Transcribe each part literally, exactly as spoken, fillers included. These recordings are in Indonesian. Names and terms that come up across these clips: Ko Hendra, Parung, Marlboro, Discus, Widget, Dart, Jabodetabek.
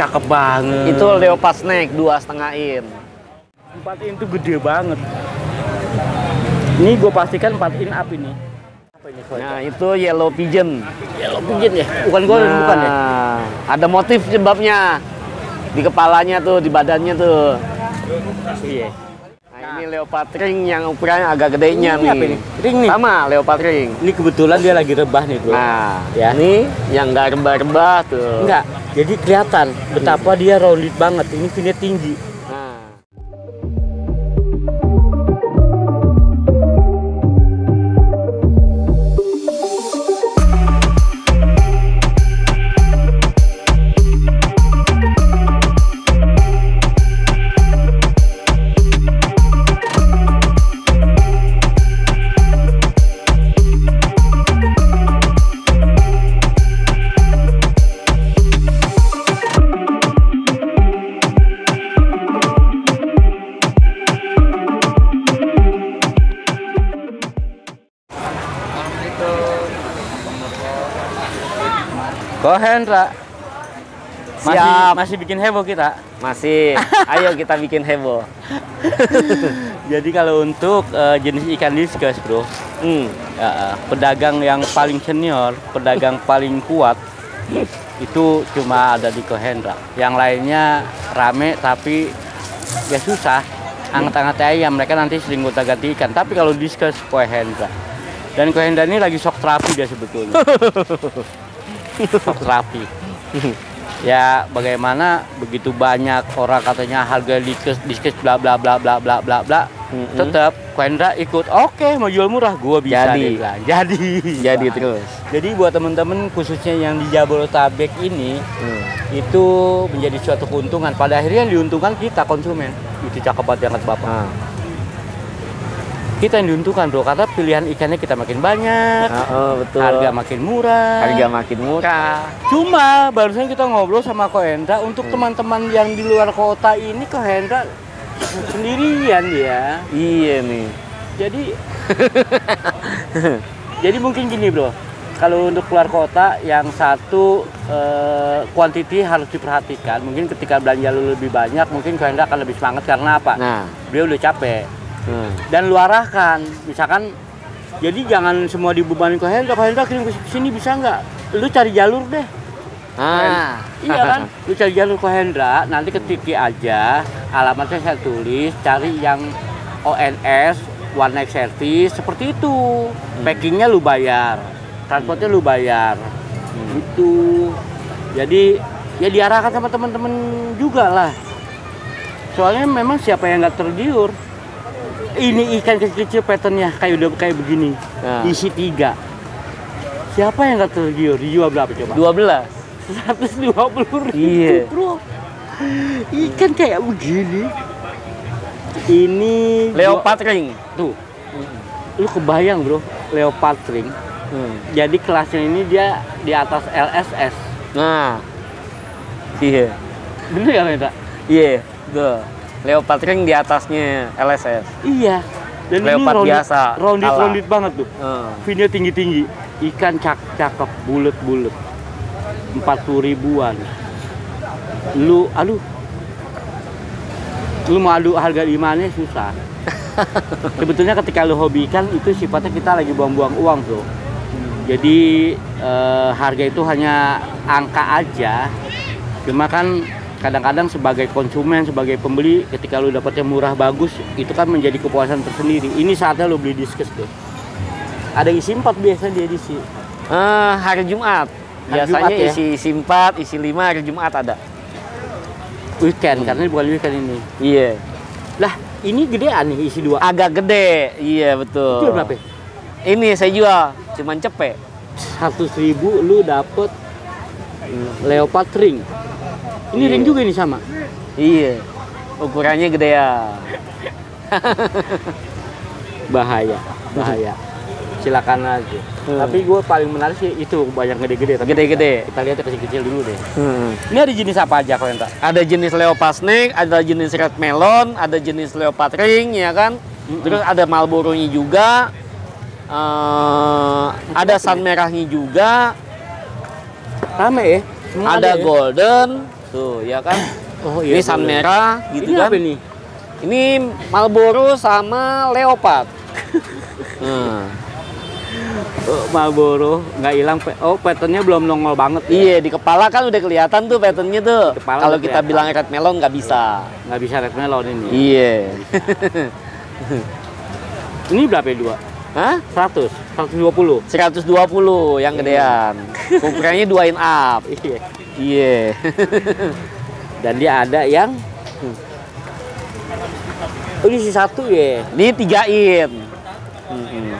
cakep banget. Itu leopard snake dua setengah in. empat in itu gede banget. Ini gue pastikan empat in up ini. Nah, itu yellow pigeon. Yellow pigeon ya? Bukan gue, nah, bukan ya? Ada motif jebabnya. Di kepalanya tuh, di badannya tuh. Iya. Nah, ini leopard ring yang ukurannya agak gedenya nih. Apa ini? Ring nih. Sama leopard ring. Ini kebetulan dia lagi rebah nih, Bro. Nah, ya. Ini yang nggak rebah-rebah tuh. Enggak. Jadi kelihatan betapa dia rounded banget. Ini finnya tinggi. Nah. Ko Hendra, masih, siap. Masih bikin heboh kita? Masih, ayo kita bikin heboh. Jadi kalau untuk uh, jenis ikan discus, Bro, hmm. uh, pedagang yang paling senior, pedagang paling kuat, itu cuma ada di Ko Hendra. Yang lainnya rame tapi ya susah, anget-anget aja, mereka nanti sering gonta-ganti ikan. Tapi kalau discus, Ko Hendra. Dan Ko Hendra ini lagi shock terapi dia sebetulnya. Rapi. Ya bagaimana begitu banyak orang katanya harga diskus diskus bla bla bla bla bla bla bla, mm-hmm. tetap Ko Hendra ikut. Oke, mau jual murah gua bisa jadi deh, jadi jadi nah. Terus jadi buat temen-temen khususnya yang di Jabodetabek ini mm. itu menjadi suatu keuntungan. Pada akhirnya diuntungkan kita konsumen. Itu cakep banget yang kata Bapak. Nah. Kita yang diuntungkan, Bro, karena pilihan ikannya kita makin banyak, oh, oh, betul. harga makin murah, harga makin murah. Cuma barusan kita ngobrol sama Ko Hendra untuk teman-teman hmm. yang di luar kota ini, Ko Hendra sendirian ya. Iya nih. Jadi, jadi mungkin gini, Bro, kalau untuk keluar kota yang satu eh, quantity harus diperhatikan. Mungkin ketika belanja lu lebih banyak, mungkin Ko Hendra akan lebih semangat karena apa? Nah, dia udah capek. Hmm. Dan lu arahkan, misalkan, jadi jangan semua dibebanin Ko Hendra, Ko Hendra kirim ke sini bisa nggak? Lu cari jalur deh. Ah, iya kan? Lu cari jalur Ko Hendra, nanti ketik aja, alamatnya saya tulis, cari yang O N S, one night service, seperti itu. Hmm. Packingnya lu bayar, transportnya lu bayar, hmm. gitu. Jadi ya diarahkan sama teman-teman juga lah. Soalnya memang siapa yang nggak tergiur. Ini ikan kecil-kecil patternnya kayak udah kayak begini, nah. Isi tiga. Siapa yang nggak tergiur? Dijual berapa coba? Dua belas, seratus dua puluh ribu, Bro. Ikan kayak begini. Ini leopard ring tuh. Lu kebayang, Bro, leopard ring. Hmm. Jadi kelasnya ini dia di atas L S S. Nah, iya. Bener ya, Pak? Iya, tuh. Leopard ring di atasnya L S S. Iya. Dan leopard ini biasa. Rounded-rounded banget tuh. Hmm. Finnya tinggi-tinggi. Ikan cakep-cakep, bulet-bulet. empat puluh ribuan. Lu, aduh. Lu mau adu harga di mana susah. Sebetulnya ketika lu hobi ikan itu sifatnya kita lagi buang-buang uang, Bro. Jadi eh, harga itu hanya angka aja. Cuma kan kadang-kadang sebagai konsumen, sebagai pembeli, ketika lu dapatnya murah bagus, itu kan menjadi kepuasan tersendiri. Ini saatnya lu beli diskus tuh. Ada isi empat biasanya dia isi. Eh, hari Jumat. Hari biasanya Jumat, ya? isi isi empat, isi lima hari Jumat ada. Weekend, hmm. karena bukan weekend ini. Iya. Lah, ini gedean nih isi dua. Agak gede, iya betul. Jual berapa? Ini saya jual, cuman cepet. seratus ribu lu dapet leopard ring. Ini iya. ring juga ini sama? Iya. Ukurannya gede ya. Bahaya. Bahaya. Silakan aja. Hmm. Tapi gue paling menarik sih itu banyak gede-gede. Gede-gede. Kita, kita lihat yang kecil-kecil dulu deh. Hmm. Ini ada jenis apa aja, Ko Hendra? Ada jenis leopard snake, ada jenis red melon, ada jenis leopard ring, ya kan? Hmm. Terus ada Marlboro-nya juga. Uh, ada sun merahnya juga. Rame ya? Semuanya ada ya? Golden. Tuh, ya kan? Oh, iya, ini sam merah gitu ini kan? Ini Ini Marlboro sama Leopard. Hmm. Oh, Marlboro nggak hilang. Oh, patternnya belum nongol banget. Ya? Iya, di kepala kan udah kelihatan tuh patternnya tuh. Kalau kita kelihatan. Bilang red melon nggak bisa. Nggak bisa red melon ini. Iya. Ini berapa ya, dua? Hah? seratus? seratus dua puluh? seratus dua puluh yang gedean. Ukurannya duain up. Iya. Iya. Dan dia ada yang oh, ini si satu ya. Ini tigain. Hmm.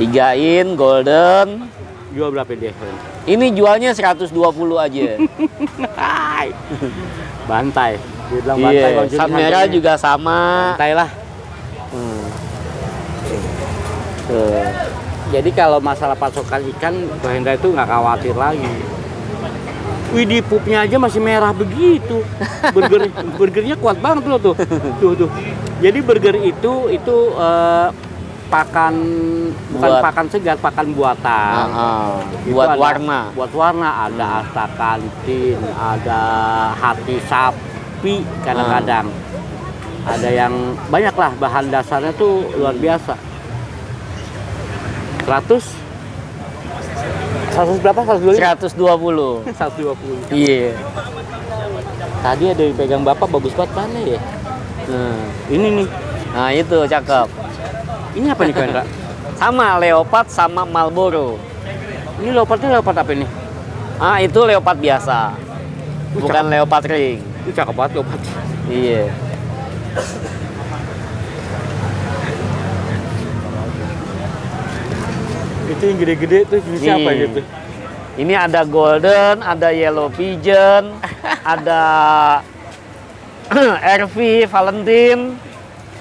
Tigain golden. Jual berapa dia? Ini jualnya seratus dua puluh aja. Bantai. Dia bilang bantai. Iya. Sam merah juga sama. Bantai lah. Hmm. Tuh. Jadi kalau masalah pasokan ikan, Ko Hendra itu nggak khawatir lagi. Widih, pupnya aja masih merah begitu. Burger, burgernya kuat banget loh tuh. Tuh tuh. Jadi burger itu itu uh, pakan buat. bukan pakan segar, pakan buatan. Uh, uh, buat ada, warna. Buat warna ada hmm. asta kantin, ada hati sapi kadang-kadang. Hmm. Ada yang banyak lah, bahan dasarnya tuh luar biasa. seratus seratus berapa? seratus dua puluh. seratus dua puluh. Iya. Yeah. Tadi ada yang pegang Bapak bagus banget mana ya? Nah, ini nih. Nah, itu cakep. Ini apa nih, Ko Hendra? Sama Leopard sama Marlboro. Ini Leopardnya Leopard apa ini? Ah, itu Leopard biasa. Uy, bukan cakep. Leopard ring. Itu cakep banget Leopard. Iya. Yeah. Itu yang gede-gede tuh jenisnya apa gitu? Ini ada golden, ada yellow pigeon, ada R V Valentine,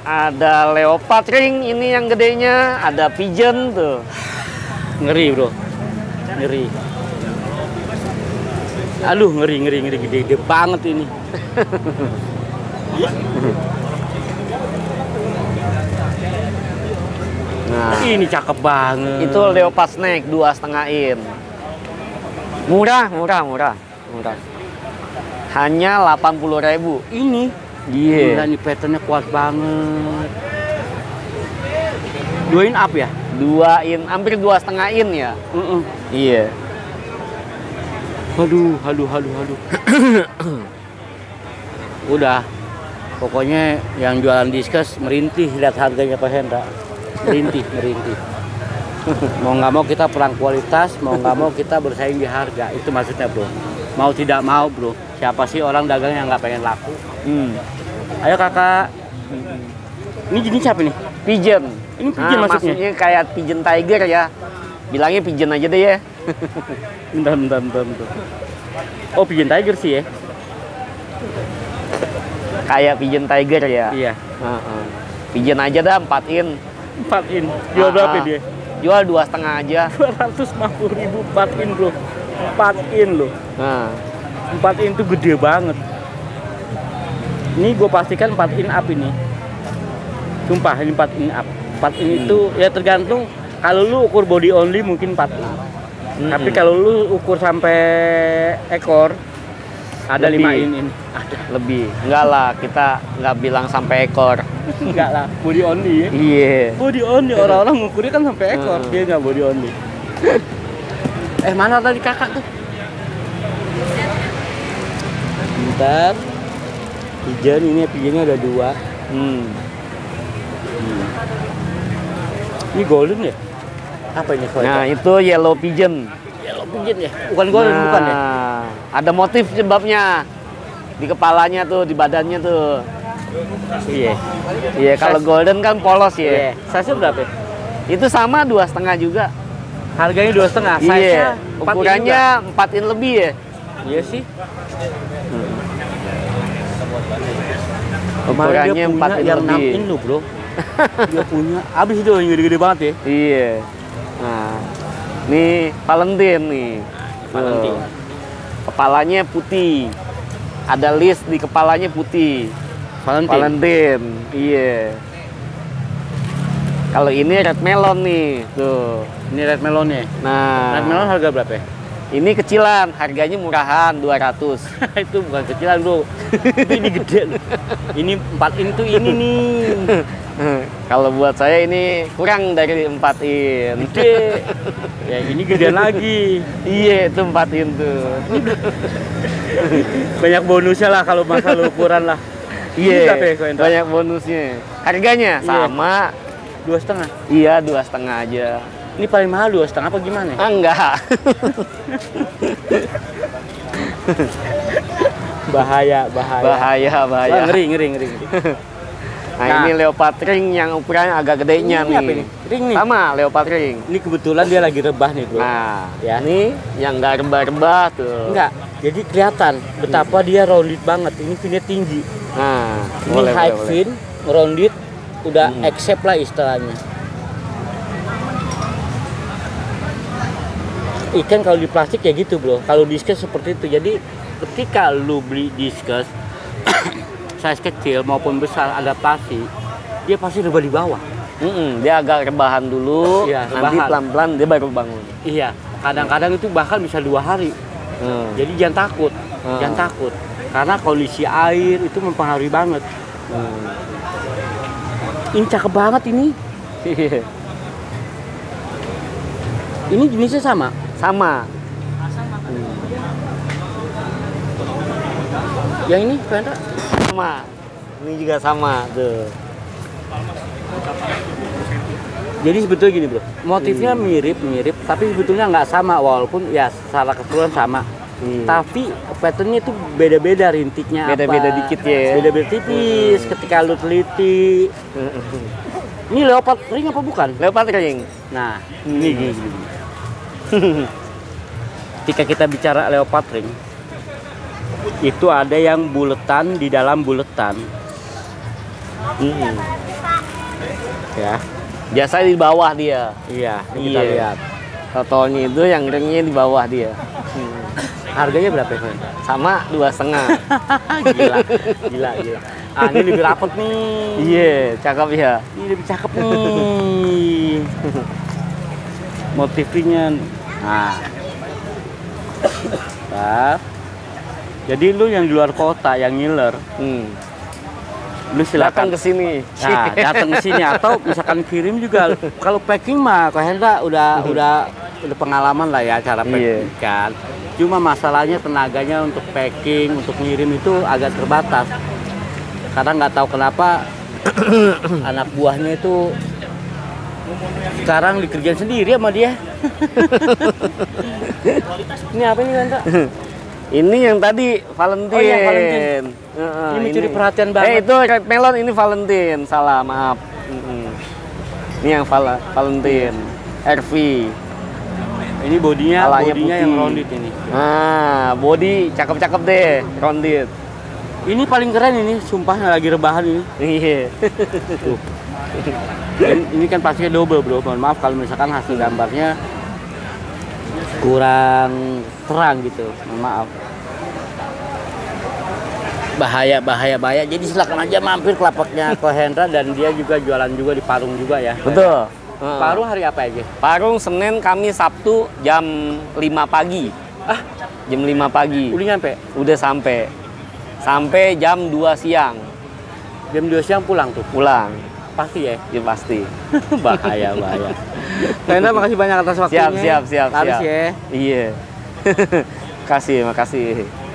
ada leopard ring ini yang gedenya, ada pigeon tuh. Ngeri bro, ngeri. Aduh ngeri ngeri ngeri gede-gede banget ini. Nah, ini cakep banget. Itu leopard snack dua setengah in. Murah, murah, murah, murah. Hanya delapan puluh ribu. Ini, iya. Yeah. Ini patternnya kuat banget. Dua in up ya? Dua in, hampir dua setengah in ya. Iya. Uh-uh. Yeah. Aduh, aduh, aduh, aduh. Udah. Pokoknya yang jualan Discus merintih lihat harganya Ko Hendra. Merintih, merintih. Mau nggak mau kita perang kualitas, mau nggak mau kita bersaing di harga. Itu maksudnya bro. Mau tidak mau bro, siapa sih orang dagang yang nggak pengen laku? Hmm. Ayo kakak. Ini jenis apa nih? Pigeon. Ini pigeon nah, maksudnya? Maksudnya kayak pigeon tiger ya. Bilangnya pigeon aja deh ya. Bentar, bentar, bentar, bentar. Oh pigeon tiger sih ya? Kayak pigeon tiger ya? Iya. Uh -uh. Pigeon aja dah empat in. empat in. Jual uh -huh. berapa dia? Jual dua setengah aja. dua ratus lima puluh ribu empat in bro. empat in loh. Nah. empat in tuh gede banget. Ini gue pastikan empat in up ini. Sumpah ini empat in up. empat in hmm. itu ya tergantung. Kalau lu ukur body only mungkin empat in. Hmm. Tapi kalau lu ukur sampai ekor ada lebih. lima in ini. Ada lebih. Enggak lah, kita nggak bilang sampai ekor. Enggak lah, body only ya. Iya. Yeah. Body only, orang-orang ngukurnya kan sampai ekor. Hmm. Dia nggak body only. Eh, mana tadi kakak tuh? Bentar. Pigeon ini pigeonnya ada dua. Hmm. Hmm. Ini golden ya? Apa ini? Nah, itu yellow pigeon. Yellow pigeon ya? Bukan golden, nah. bukan ya? Ada motif sebabnya di kepalanya tuh, di badannya tuh. Iya. Iya, kalau golden kan polos ya. Iya. Size berapa? Itu sama dua setengah juga. Harganya dua setengah. Size-nya ukurannya empat in lebih ya. Iya sih. Hmm. Ukurannya empat in yang lebih. enam in loh, bro. Dia punya. Abis itu yang gede-gede banget ya. Iya. Nah, nih Valentine nih. Valentine. Oh. Kepalanya putih, ada list di kepalanya putih. Valentine. Valentine. Iya. Kalau ini red melon nih, tuh. Ini red melonnya. Nah. Red melon harga berapa? Ini kecilan, harganya murahan dua ratus. Itu bukan kecilan, Bro. Ini gede loh. Ini empat in tuh ini nih. Kalau buat saya ini kurang dari empat in. Gede. Ya ini gedean lagi. Iya, itu empat in tuh. Banyak bonusnya lah kalau masalah ukuran lah. Iya. Yeah, banyak bonusnya. Harganya sama dua setengah. Iya, dua setengah aja. Ini paling mahal dua setengah apa gimana? Ah, enggak. bahaya, bahaya. Bahaya, bahaya. Wah, ngeri, ngeri, ngeri. Nah, nah, ini leopard ring yang ukurannya agak gedenya ini nih. Apa ini? Ring nih. Sama, leopard ring. Ini kebetulan dia lagi rebah nih, Bro. Nah, ya. Ini yang nggak rebah-rebah tuh. Enggak. Jadi kelihatan betapa dia rounded banget. Ini finnya tinggi. Nah, ini boleh, high boleh, fin, boleh. Rounded, udah hmm. accept lah istilahnya. Ikan kalau di plastik ya gitu, Bro. Kalau diskus seperti itu. Jadi ketika lu beli diskus size kecil maupun besar adaptasi, dia pasti rebah di bawah. Mm -mm, dia agak rebahan dulu, iya, nanti pelan-pelan dia baru bangun. Iya. Kadang-kadang itu bahkan bisa dua hari. Hmm. Jadi jangan takut, hmm. jangan takut. Karena kondisi air itu mempengaruhi banget. Hmm. Ini cakep banget ini. Ini jenisnya sama. Sama. Hmm. Yang ini Ko Hendra sama. Ini juga sama tuh. Jadi sebetulnya gini, Bro. Motifnya mirip-mirip, hmm. tapi sebetulnya nggak sama walaupun ya secara keseluruhan sama. Hmm. Tapi patternnya itu beda-beda rintiknya. Beda-beda dikit ya. Beda-beda tipis hmm. ketika lu teliti. Ini leopard ring apa bukan? Leopard ring. Nah, hmm. ini gini. gini. Ketika kita bicara leopard ring, itu ada yang buletan di dalam buletan. Hmm. Ya, biasanya di bawah dia. Iya, ini kita iya. lihat. Totalnya itu yang ringnya di bawah dia. Hmm. Harganya berapa ya? Sama dua setengah. Gila, gila, gila. Ah, ini lebih rapet nih. Iya, yeah, cakep ya. Ini lebih cakep nih. Motifnya. Nah. Nah. Jadi lu yang di luar kota yang ngiler, hmm. lu silakan datang ke sini. Nah, datang ke sini atau misalkan kirim juga. Kalau packing mah Ko Hendra udah hmm. udah udah pengalaman lah ya cara packing yeah. kan. Cuma masalahnya tenaganya untuk packing, untuk ngirim itu agak terbatas. Karena nggak tahu kenapa anak buahnya itu sekarang dikerjain sendiri sama dia. Ini apa ini, Hendra? Ini yang tadi Valentine. Oh, yang Valentine. Uh, uh, ini mencuri perhatian banget. Eh itu red melon, ini Valentine. Salah, maaf. Uh-uh. Ini yang Val Valentine. R V. Ini bodinya, Alanya bodinya putih. Yang rounded ini. Nah, body cakep-cakep deh, rounded. Ini paling keren ini, sumpahnya lagi rebahan ini. Iya. Tuh. Ini kan pastinya double, Bro. Mohon maaf kalau misalkan hasil gambarnya kurang terang gitu. Mohon maaf. Bahaya, bahaya, bahaya. Jadi silakan aja mampir ke lapaknya Ko Hendra, dan dia juga jualan juga di Parung juga ya. Betul. Hmm. Parung hari apa aja? Parung Senin, Kamis, Sabtu jam lima pagi. Ah, jam lima pagi. Udah nyampe? Udah sampai. Sampai jam dua siang. Jam dua siang pulang tuh? Pulang. Pasti ya? Ya pasti. Bahaya, bahaya. Karena makasih banyak atas waktunya. Siap, siap, siap. Harus siap. Ya. Iya. Makasih, makasih.